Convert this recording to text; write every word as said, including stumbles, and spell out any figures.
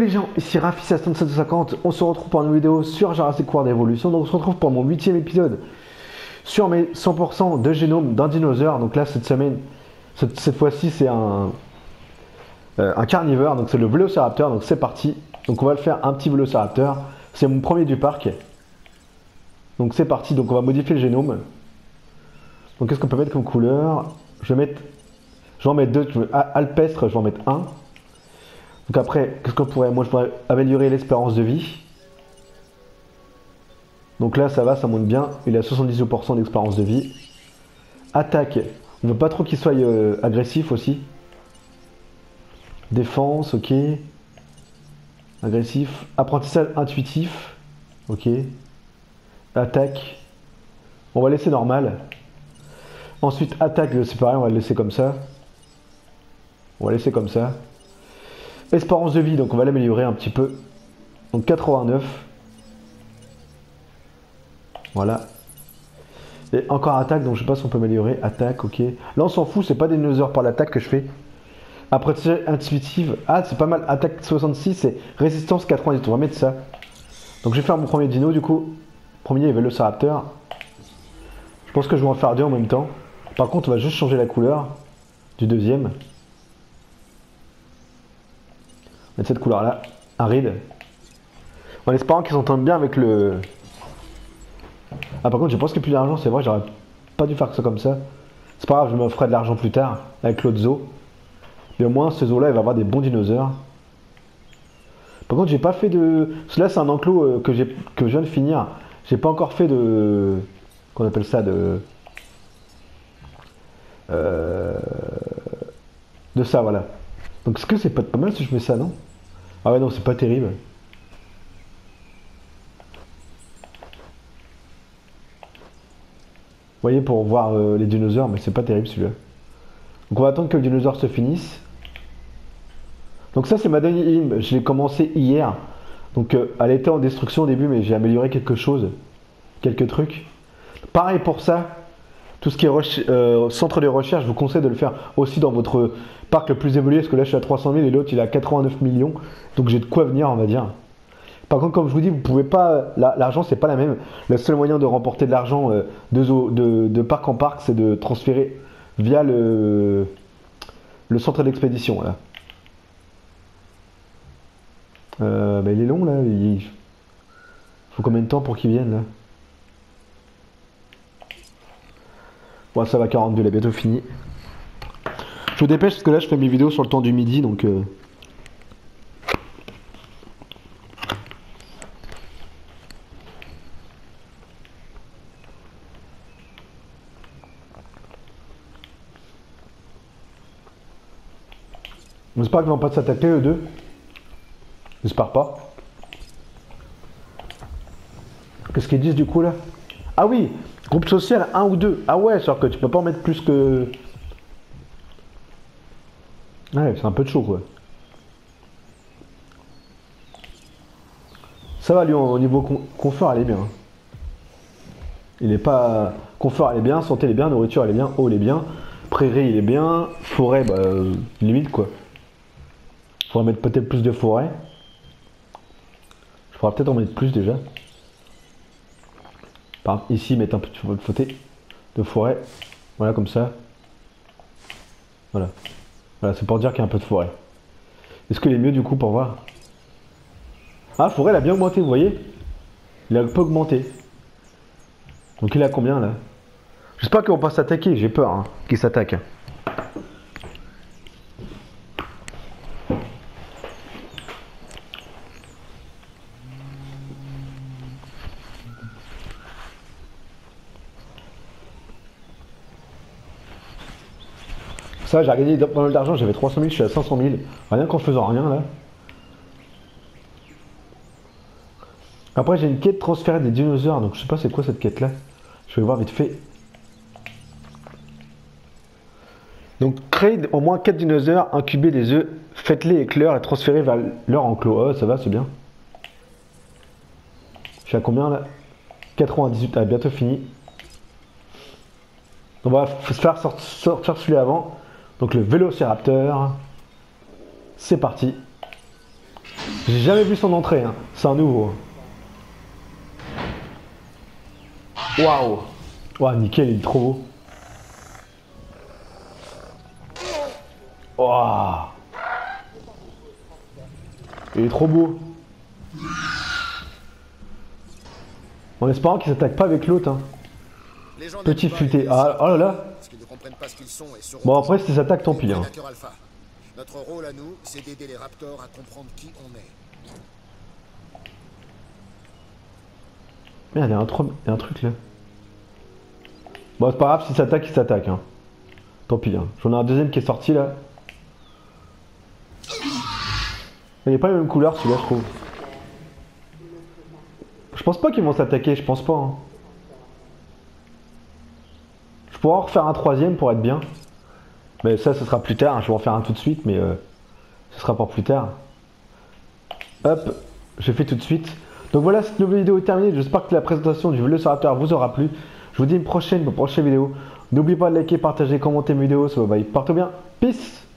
les gens, ici Raphi sept sept cinq zéro, on se retrouve pour une vidéo sur Jurassic World Evolution. Donc on se retrouve pour mon huitième épisode sur mes cent pour cent de génome d'un dinosaure. Donc là cette semaine, cette, cette fois-ci c'est un, euh, un carnivore, donc c'est le Velociraptor, donc c'est parti. Donc on va le faire un petit Velociraptor, c'est mon premier du parc. Donc c'est parti, donc on va modifier le génome. Donc qu'est-ce qu'on peut mettre comme couleur? Je vais mettre, je vais en mettre deux, je vais, alpestre, je vais en mettre un. Donc après, qu'est-ce qu'on pourrait, moi je pourrais améliorer l'espérance de vie. Donc là ça va, ça monte bien, il a soixante-dix-huit pour cent d'espérance de vie. Attaque, on ne veut pas trop qu'il soit euh, agressif aussi. Défense, ok. Agressif, apprentissage intuitif, ok. Attaque, on va laisser normal. Ensuite attaque, c'est pareil, on va le laisser comme ça. On va laisser comme ça. Espérance de vie, donc on va l'améliorer un petit peu. Donc quatre-vingt-neuf. Voilà. Et encore attaque, donc je sais pas si on peut améliorer. Attaque, ok. Là on s'en fout, c'est pas des dinosaures par l'attaque que je fais. Après intuitive. Ah c'est pas mal, attaque soixante-six et résistance quatre-vingt-dix. On va mettre ça. Donc je vais faire mon premier dino du coup. Premier il Velociraptor. Je pense que je vais en faire deux en même temps. Par contre on va juste changer la couleur du deuxième. Mettre cette couleur là, un ride. En espérant qu'ils s'entendent bien avec le... Ah par contre j'ai presque plus d'argent, c'est vrai, j'aurais pas dû faire ça comme ça. C'est pas grave, je me ferai de l'argent plus tard avec l'autre zoo. Mais au moins ce zoo là il va avoir des bons dinosaures. Par contre j'ai pas fait de... Cela c'est un enclos que, que je viens de finir. J'ai pas encore fait de... Qu'on appelle ça de... Euh... De ça voilà. Donc est-ce que c'est pas, pas mal si je mets ça, non? Ah ouais non, c'est pas terrible. Vous voyez, pour voir euh, les dinosaures, mais c'est pas terrible celui-là. Donc on va attendre que le dinosaure se finisse. Donc ça c'est ma dernière ligne, je l'ai commencé hier. Donc euh, elle était en destruction au début, mais j'ai amélioré quelque chose, quelques trucs. Pareil pour ça. Tout ce qui est euh, centre de recherche, je vous conseille de le faire aussi dans votre parc le plus évolué, parce que là je suis à trois cent mille et l'autre il est à quatre-vingt-neuf millions, donc j'ai de quoi venir on va dire. Par contre comme je vous dis, vous pouvez pas, l'argent c'est pas la même, le seul moyen de remporter de l'argent euh, de, de, de parc en parc c'est de transférer via le, le centre d'expédition. Là. Euh, bah, il est long là, il faut combien de temps pour qu'il vienne là? Bon, ça va, quarante-deux, il est bientôt fini. Je vous dépêche parce que là je fais mes vidéos sur le temps du midi donc. Euh... J'espère qu'ils vont pas s'attaquer eux deux. J'espère pas. Qu'est-ce qu'ils disent du coup là? Ah oui! Groupe social un ou deux. Ah ouais, sauf que tu peux pas en mettre plus que... Ouais, c'est un peu de chaud quoi. Ça va lui, au niveau confort, elle est bien. Il est pas... Confort, elle est bien. Santé, elle est bien. Nourriture, elle est bien. Eau, elle est bien. Prairie, il est bien. Forêt, bah... Limite quoi. Faudra mettre peut-être plus de forêt. Je pourrais peut-être en mettre plus déjà. Par ici, mettre un peu de côté de forêt, voilà comme ça. Voilà, voilà c'est pour dire qu'il y a un peu de forêt. Est-ce qu'il est mieux du coup pour voir? Ah, forêt, il a bien augmenté, vous voyez? Il a un peu augmenté. Donc il a combien là? J'espère qu'on va pas s'attaquer, j'ai peur hein, qu'il s'attaque. Ça, j'ai gagné pas mal d'argent, j'avais trois cent mille, je suis à cinq cent mille. Rien qu'en faisant rien, là. Après, j'ai une quête transférée des dinosaures, donc je sais pas c'est quoi cette quête-là. Je vais voir vite fait. Donc, créez au moins quatre dinosaures, incubez des œufs, faites-les éclore et transférez vers leur enclos. Oh, ça va, c'est bien. Je suis à combien, là? quatre-vingt-dix-huit, ah, bientôt fini. On va faire sortir celui avant. Donc le Velociraptor, c'est parti. J'ai jamais vu son entrée, hein. C'est un nouveau. Waouh. Waouh, nickel, il est trop beau. Waouh. Il est trop beau. En espérant qu'ils s'attaquent pas avec l'autre. Hein. Petit futé. Ah, oh là là. Bon, après, si ça attaque, tant pis. Hein. Notre rôle à nous, c'est d'aider les raptors à comprendre qui on est. Merde, il y a un, trom... il y a un truc là. Bon, c'est pas grave, si ça attaque, il s'attaque. Hein. Tant pis. Hein. J'en ai un deuxième qui est sorti là. Il n'est pas la même couleur celui-là, je trouve. Je pense pas qu'ils vont s'attaquer, je pense pas. Hein. Je pourrais en refaire un troisième pour être bien. Mais ça, ce sera plus tard. Hein. Je vais en faire un tout de suite, mais euh, ce sera pour plus tard. Hop, je fais tout de suite. Donc voilà, cette nouvelle vidéo est terminée. J'espère que la présentation du Velociraptor vous aura plu. Je vous dis une prochaine, une prochaine vidéo. N'oubliez pas de liker, partager, commenter mes vidéos. Bye bye, portez-vous bien. Peace.